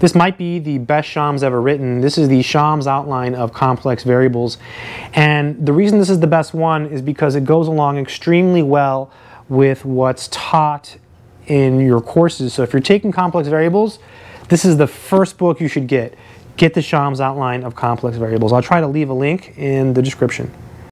This might be the best Schaum's ever written. This is the Schaum's Outline of Complex Variables. And the reason this is the best one is because it goes along extremely well with what's taught in your courses. So if you're taking complex variables, this is the first book you should get. Get the Schaum's Outline of Complex Variables. I'll try to leave a link in the description.